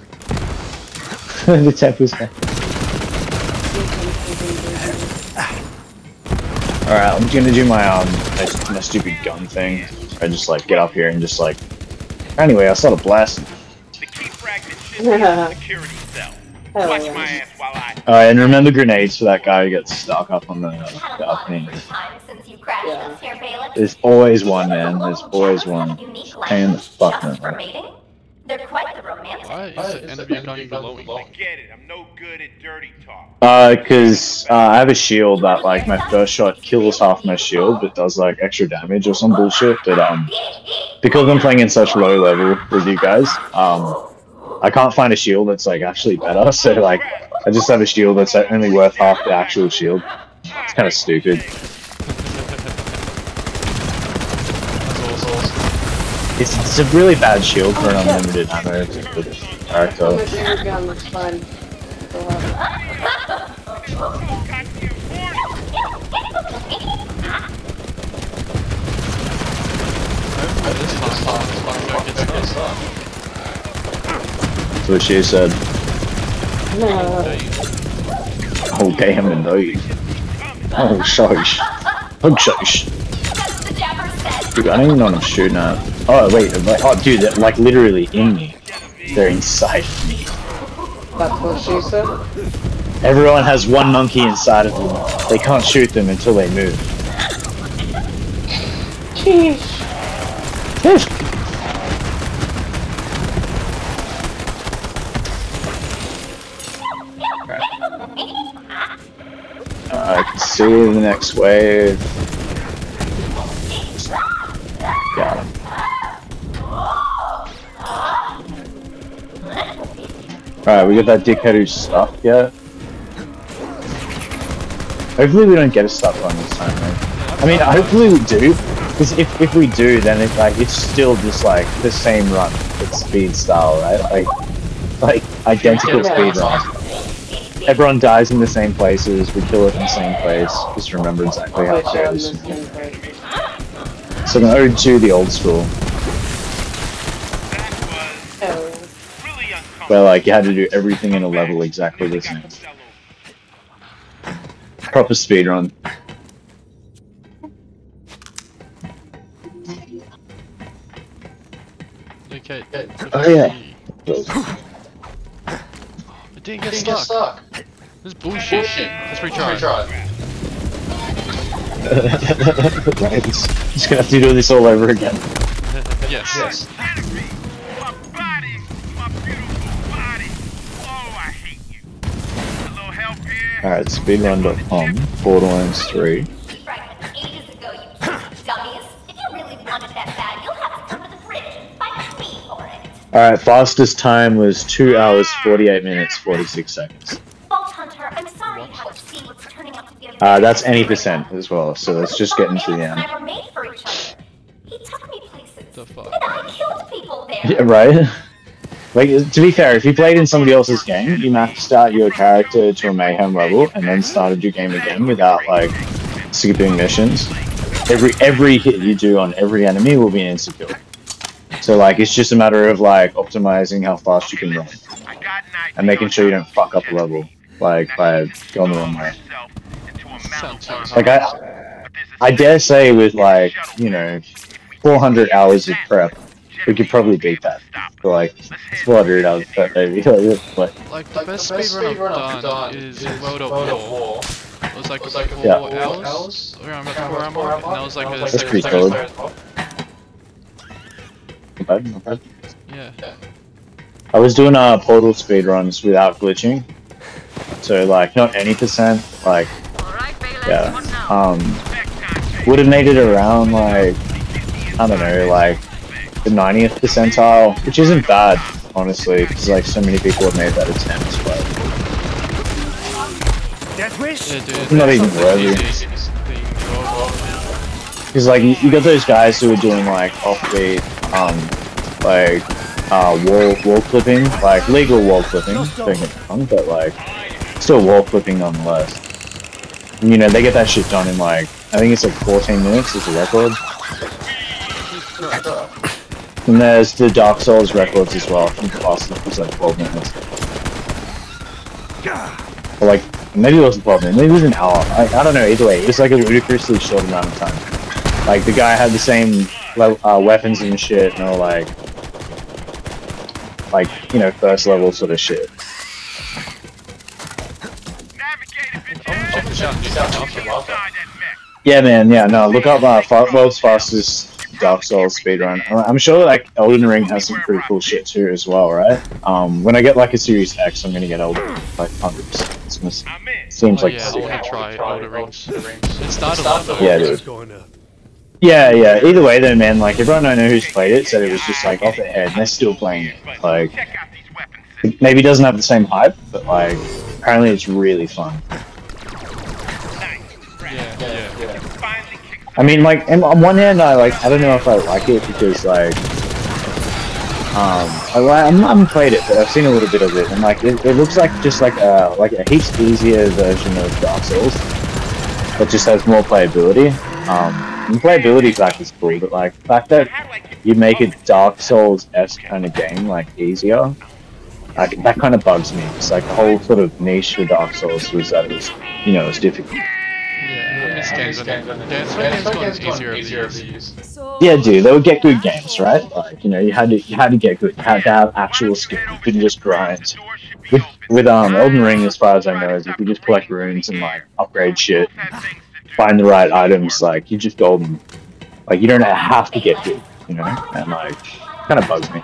The tap was there. Alright, I'm gonna do my um my, my stupid gun thing. I just like get up here and just like anyway, I started blasting. The key fragment should be in security. Oh, watch yeah. my ass while I... Alright, and remember grenades for that guy who gets stuck up on the, uh, the up thing. Yeah. There's always one, man. There's always one. Pain the fuck, man. Right? They're quite the romantic. Why is it end up not even glowing? I get it. I'm no good at dirty talk. Uh, cause, uh, I have a shield that, like, my first shot kills half my shield, but does, like, extra damage or some bullshit, but, um... because I'm playing in such low level with you guys, um... I can't find a shield that's like actually better, so like I just have a shield that's only worth half the actual shield. It's kind of stupid. That's awesome. It's, it's a really bad shield for an unlimited ammo character. Right, that's what she said. No. Oh damn it, dude. Oh shush. Oh shush. Dude, I don't even know what I'm shooting at. Oh wait, like, oh dude, they're like literally in me. They're inside of me. That's what she said? Everyone has one monkey inside of them. They can't shoot them until they move. Jeez. Jeez. I can see the next wave. Got him. Alright, we got that dickhead who's stuck yet. Hopefully we don't get a stuck one this time, right? I mean, hopefully we do. Because if, if we do, then it's like, it's still just like the same run. It's speed style, right? Like, like identical speed run. Everyone dies in the same places, we kill it in the same place, just remember exactly how it goes. So I'm gonna ode to the old school. Where like, you had to do everything in a level exactly the same. Proper speedrun. Okay, oh yeah. It didn't get, it didn't stuck. get stuck. This is bullshit. bullshit. Let's retry. Let's retry. Right, just gonna have to do this all over again. Yes. Yes. Alright, speedrun dot com, Borderlands three. Alright, fastest time was two hours, forty-eight minutes, forty-six seconds. Uh, that's any percent as well, so let's just get into the end. Yeah, right? Like, to be fair, if you played in somebody else's game, you maxed out your character to a mayhem level and then started your game again without, like, skipping missions. Every, every hit you do on every enemy will be an instant kill. So like, it's just a matter of like optimizing how fast you can run and making sure you don't fuck up a level like by going the wrong way. Like I, I dare say with like, you know, four hundred hours of prep, we could probably beat that. For like four hundred hours of prep, maybe. Like, like the best speedrun I've done is World of War. It was like four hours, around four hours, and that was like a second player. Not bad, not bad. Yeah. I was doing uh, portal speedruns without glitching, so like not any percent, like yeah. Um, would have made it around like I don't know, like the ninetieth percentile, which isn't bad honestly, because like so many people have made that attempt, but I'm not even worthy. Because like you got those guys who are doing like offbeat, um, like uh, wall wall flipping, like legal wall flipping, don't get me wrong, but like still wall flipping nonetheless. And, you know they get that shit done in like I think it's like fourteen minutes is the record. And there's the Dark Souls records as well. I think the last one was like twelve minutes. Or like maybe it wasn't twelve minutes, maybe it was an hour. I I don't know. Either way, it's like a ridiculously short amount of time. Like, the guy had the same uh, weapons and shit, and all, like, like, you know, first level sort of shit. Yeah, man, yeah, no, look up uh, world's fastest Dark Souls speedrun. I'm sure, like, Elden Ring has some pretty cool shit, too, as well, right? Um, when I get, like, a Series X, I'm gonna get Elden Ring, like, one hundred percent. It's gonna seems oh, like... Yeah, I wanna try Elden Ring. It started off the yeah, dude. Yeah, yeah, either way though, man, like, everyone I know who's played it said it was just, like, off the head, and they're still playing it, like, it maybe doesn't have the same hype, but, like, apparently it's really fun. Yeah, yeah, yeah. I mean, like, on one hand, I, like, I don't know if I like it, because, like, um, I, I'm, I haven't played it, but I've seen a little bit of it, and, like, it, it looks like just, like, a, like, a heaps easier version of Dark Souls, but just has more playability, um... The playability factor is cool, but like the fact that you make a Dark Souls-esque kind of game like easier, like that kind of bugs me. It's like the whole sort of niche for Dark Souls was that it was, you know, it was difficult. Yeah, yeah, I miss games on it. That's why games gone easier to use. Yeah, dude, they were get good games, right? Like, you know, you had to you had to get good, you had to have actual skill. You couldn't just grind. With, with um, Elden Ring, as far as I know, is you could just collect runes and like upgrade shit, find the right items. Like, you just golden. Like, you don't have to get good, you know? And like, kind of bugs me.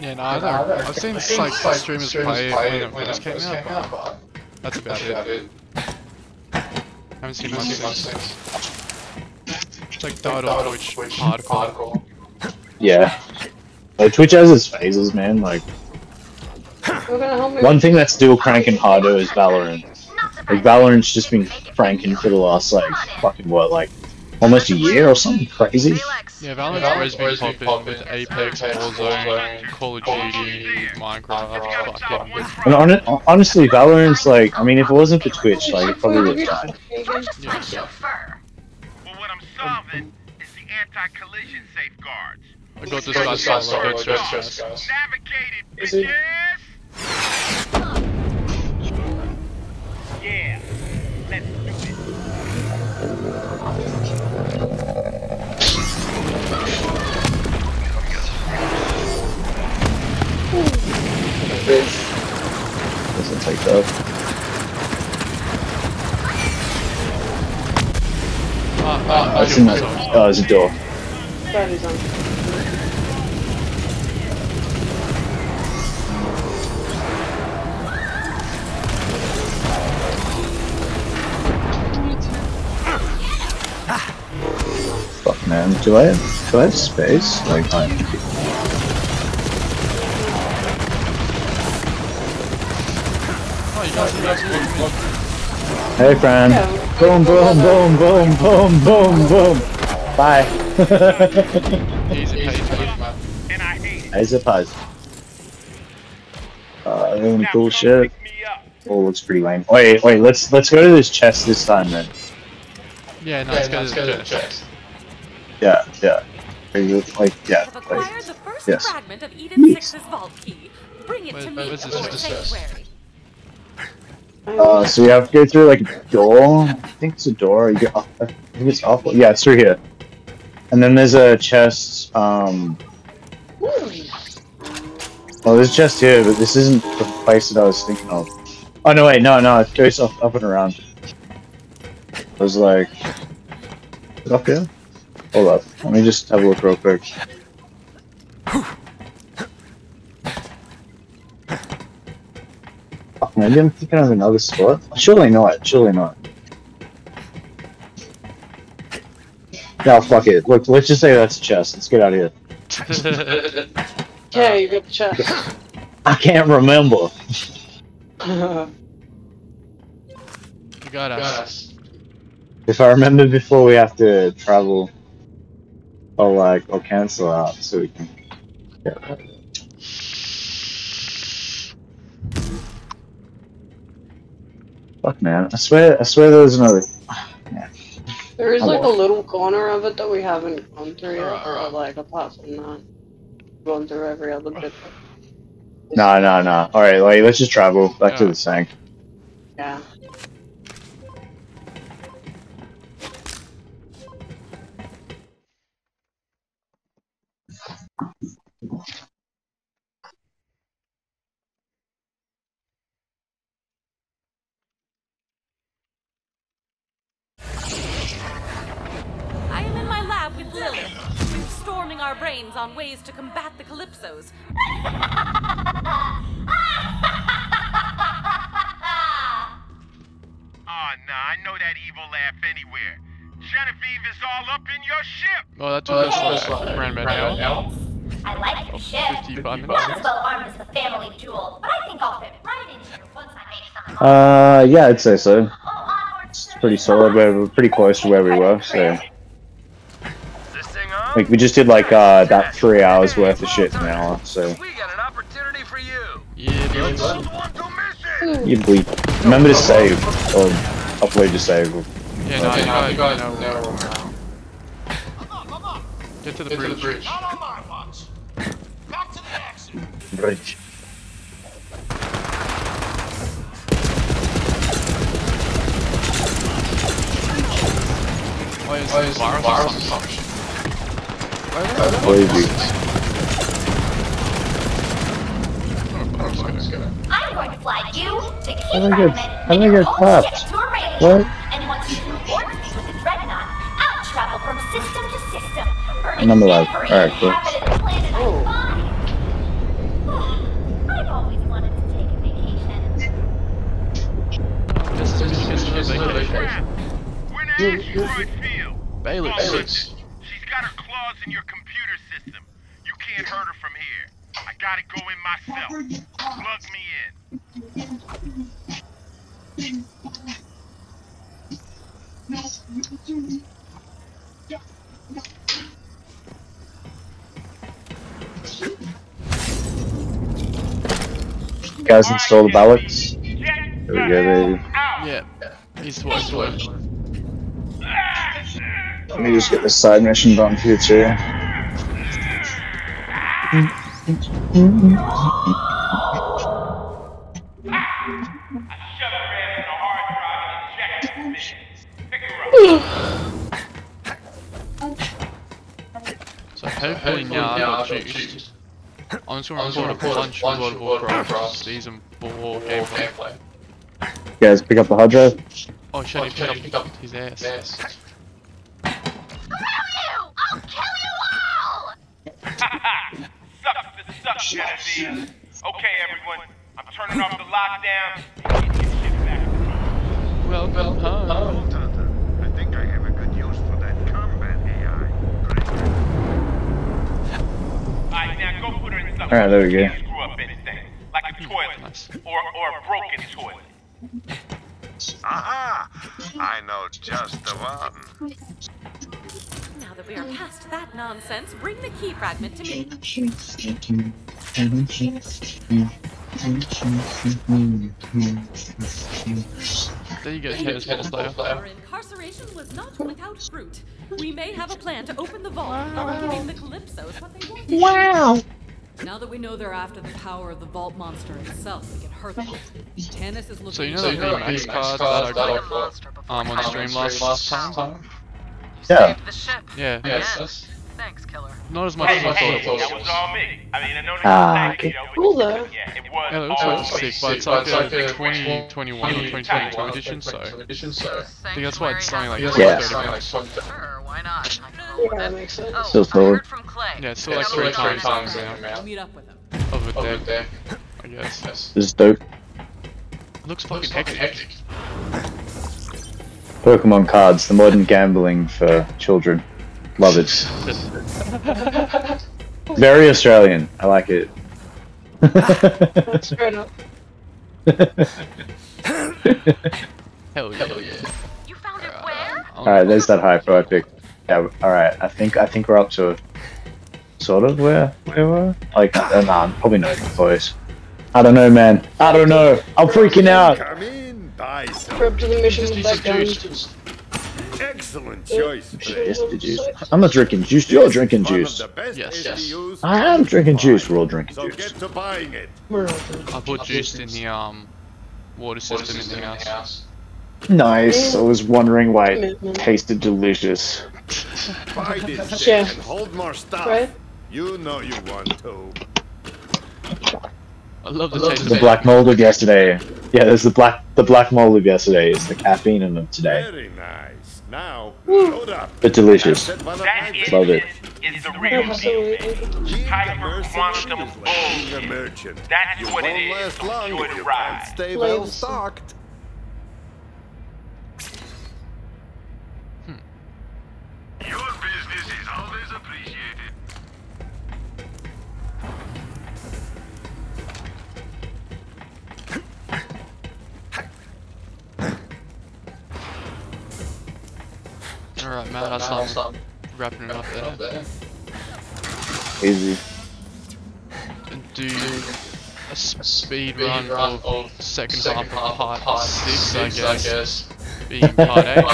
Yeah, no, I don't, I've seen like streamers play it when it just came out, but that's about it. I haven't seen much since. It's like died on Twitch, hardcore. Yeah. Like, Twitch has its phases, man. Like, one thing that's still cranking harder is Valorant. Like, Valorant's just been cranking for the last, like, fucking what, like, almost a year or something crazy? Yeah, Valorant's always been popping with Apex, Warzone, Call of Duty, Minecraft, fucking... And on, honestly, Valorant's like, I mean, if it wasn't for Twitch, like, it probably would've died. Yeah. Well, what I'm solving is the anti-collision safeguards. I got this guy's guys. Navigated, bitches! Yeah, let's do it. Doesn't take that. Oh, oh, oh, it's in that. Oh, there's a door. Fuck, man. Do I have, do I have space? Like, I oh, hey, friend. Yeah. Boom, boom, boom, boom, boom, boom, boom. Bye. Easy pie. Easy pie. Uh, really cool shit. Oh, looks pretty lame. Wait, wait, let's let's go to this chest this time then. Yeah, no, yeah, let's, no, go, let's go to the chest. Yeah, yeah. Like, yeah, like, the first yes. Fragment of Eden Six's vault key. Bring it to me. This is just a chest. Uh, so you have to go through like a door. I think it's a door. You go up, I think it's up. Yeah, it's through here. And then there's a chest. Um. Oh, there's a chest here, but this isn't the place that I was thinking of. Oh no, wait, no, no, it goes up, up and around. I was like, is it up here? Hold up, let me just have a look real quick. Maybe I'm thinking of another spot? Surely not, surely not. No, fuck it. Look, let's just say that's a chest. Let's get out of here. Yeah, you got the chest. I can't remember. You got us. If I remember before, we have to travel or like, or cancel out so we can get that. Fuck, man. I swear, I swear there was another... Man. There is like a little corner of it that we haven't gone through yet, right, right. Or like apart from that. We've gone through every other bit. No, no, no. Alright, like, let's just travel back yeah. to the sank. Yeah. Our brains on ways to combat the Calypsos. Oh, nah, I know that evil laugh anywhere. Genevieve is all up in your ship! Well, that's what this was ran by now. I like your ship. Not as well armed as the family jewel, but I think I'll fit right in here once I make some. Uh, yeah, I'd say so. It's pretty solid. We're pretty close to where we were, so... Like, we just did like uh, about three hours worth of shit in an hour, so. We got an opportunity for you. Yeah, you bleep. Remember to save or upload to save. Yeah, no, okay. no, you guys know where we're now. Get to the bridge. bridge. Back to the action. Bridge. plays Valorant or something. I played it. I'm going to fly you to keep I'm gonna get, I'm gonna get popped. What? And once you coordinate with the Dreadnought, I'll travel from system to system, burning every inhabited planet I find. I've always wanted to take a vacation. Just to just a vacation. We're in asteroid field. Balex. She's got her claws in your computer system. You can't hurt her from here. I gotta go in myself. Plug me in. You guys install the ballots? There we go, baby. Yeah, he's swiped. Let me just get this side mission done for you too. So hopefully now I got juiced. I'm just going to record a bunch of World of Warcraft season four gameplay. You guys pick up the hard drive? Oh shit, oh, he picked pick up his ass. ass. Screw you! I'll kill you all! Sucks to suck, Genevieve. Okay, everyone, I'm turning off the lockdown and get your shit back. Well, well, huh? Alright, there we go. Screw up anything, like a toilet, or, or a broken toilet. Aha! I know just the one. Now that we are past that nonsense, bring the key fragment to me. There you go, Chaos Hellslayer. Our incarceration was not without fruit. We may have a plan to open the vault, wow. But getting the Calypso is what they want. Wow! Now that we know they're after the power of the vault monster itself, we can hurt them. Tannis is looking. So you know the max cards that I got um, on stream last, last time? Yeah. The ship. Yeah. Yeah. Yes. Thanks, killer. Not as much hey, as hey, I thought it was. That was all me. I mean, I know ah, okay. It was cool though. Yeah, it was, yeah, it was all sick, but it's like, like a twenty twenty-one or twenty twenty-two edition, so. I think that's why it's something like that. Yeah. Sure, why not? Yeah, that makes sense. Oh, still I heard from Clay. Yeah, it's still like three times, times now. Meet up with him. Over there, there. I guess. Yes. This is dope. It looks fucking hectic. hectic. Pokemon cards, the modern gambling for children. Love it. Very Australian. I like it. That's fair enough. Hell yeah. You found it where? Alright, there's that hypo I picked. Yeah, alright, I think I think we're up to sort of where we were? Like uh, nah, probably not even close. I don't know, man. I don't know. I'm freaking out. Prep to the mission with that gun. Excellent choice. I'm not drinking juice. You're drinking juice. Yes, yes. I am drinking juice. We're all drinking so juice. Get to buying it. I put juice in the um water system in the house. Nice. I was wondering why it tasted delicious. Buy this yeah. And hold more stuff. Right? You know you want to. I love the I taste. Love the black mold of yesterday. Yeah, there's the black the black mold of yesterday. It's the caffeine in them today. Very nice. Now, load up. It's delicious. That love it. Is the real deal. Hyper quantum bullshit. That's you what it is. Enjoy the ride. Stay well stocked. Hmm. Your business is always appreciated. Alright, man, that's not stop wrapping it up there. Easy. And do a speed, speed run of, of second, second half of part, part six, six, I guess. I guess. Being part eight.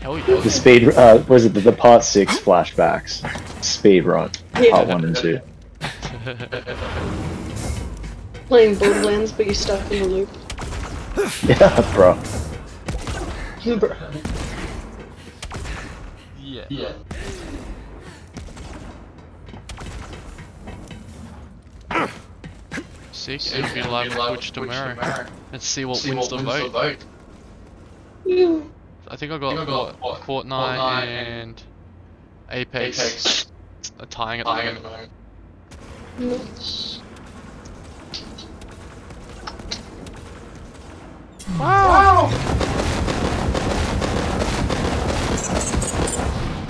Hell yeah. The speed, uh, what is it, the, the part six flashbacks. Speed run. Yeah. Part one and two. Playing Borderlands, but you're stuck in the loop. Yeah, bro. Bro. Yeah. Yeah. Sick, so it'd be live on Twitch tomorrow. tomorrow and see what see wins, what the, wins vote. the vote. Yeah. I think I got, think I got what, what, Fortnite, Fortnite and Apex, Apex. Are tying at the moment. At the moment. Yes. Wow!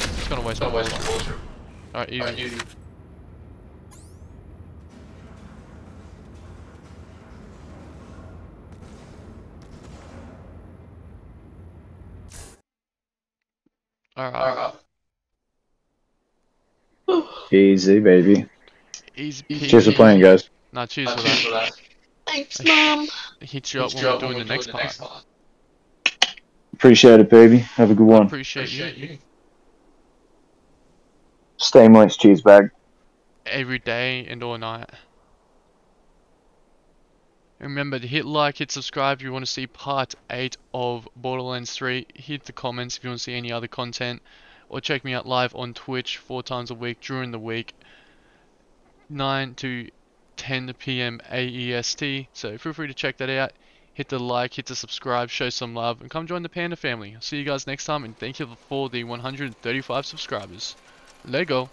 Just gonna waste my water. Alright, easy. Right, easy. Alright. Easy, baby. Easy. Cheers for playing, guys. Nah, cheers for that. Thanks, Mom. Hit you up when we're doing the next part. Appreciate it, baby. Have a good one. Appreciate you. Stay moist, cheese bag. Every day and all night. Remember to hit like, hit subscribe if you want to see part eight of Borderlands three. Hit the comments if you want to see any other content. Or check me out live on Twitch four times a week during the week. nine to ten p m A E S T. So feel free to check that out. Hit the like, hit the subscribe, show some love. And come join the Panda family. I'll see you guys next time. And thank you for the one hundred thirty-five subscribers. Lego.